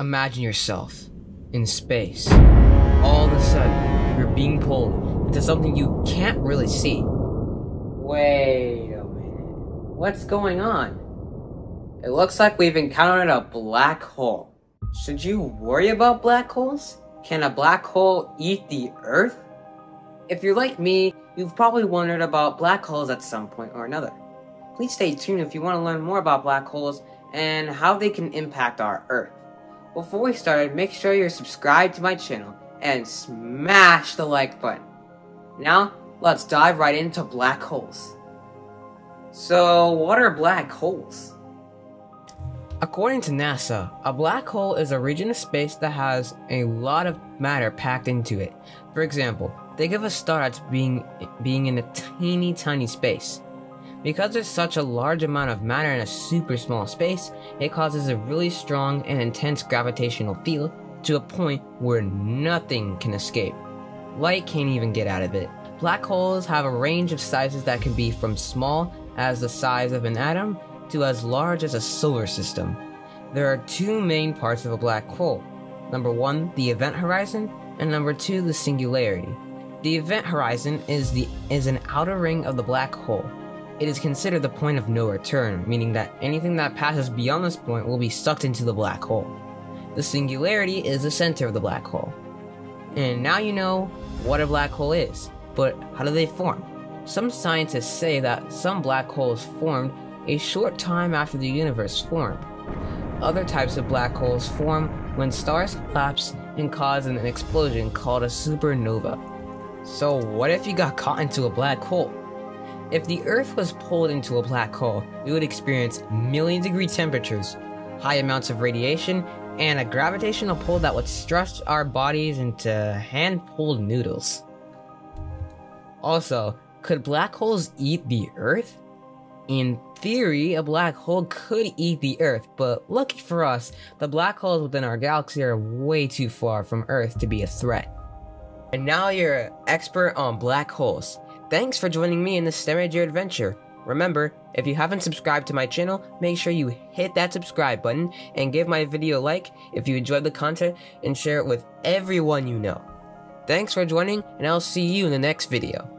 Imagine yourself in space. All of a sudden, you're being pulled into something you can't really see. Wait a minute. What's going on? It looks like we've encountered a black hole. Should you worry about black holes? Can a black hole eat the Earth? If you're like me, you've probably wondered about black holes at some point or another. Please stay tuned if you want to learn more about black holes and how they can impact our Earth. Before we start, make sure you're subscribed to my channel and smash the like button. Now, let's dive right into black holes. So, what are black holes? According to NASA, a black hole is a region of space that has a lot of matter packed into it. For example, think of a star that's being in a teeny tiny space. Because there's such a large amount of matter in a super small space, it causes a really strong and intense gravitational field to a point where nothing can escape. Light can't even get out of it. Black holes have a range of sizes that can be from small as the size of an atom to as large as a solar system. There are two main parts of a black hole. Number one, the event horizon, and number two, the singularity. The event horizon is an outer ring of the black hole. It is considered the point of no return, meaning that anything that passes beyond this point will be sucked into the black hole. The singularity is the center of the black hole. And now you know what a black hole is, but how do they form? Some scientists say that some black holes formed a short time after the universe formed. Other types of black holes form when stars collapse and cause an explosion called a supernova. So what if you got caught into a black hole? If the Earth was pulled into a black hole, we would experience million-degree temperatures, high amounts of radiation, and a gravitational pull that would stretch our bodies into hand-pulled noodles. Also, could black holes eat the Earth? In theory, a black hole could eat the Earth, but lucky for us, the black holes within our galaxy are way too far from Earth to be a threat. And now you're an expert on black holes. Thanks for joining me in this STEMAGEER adventure. Remember, if you haven't subscribed to my channel, make sure you hit that subscribe button and give my video a like if you enjoyed the content and share it with everyone you know. Thanks for joining, and I'll see you in the next video.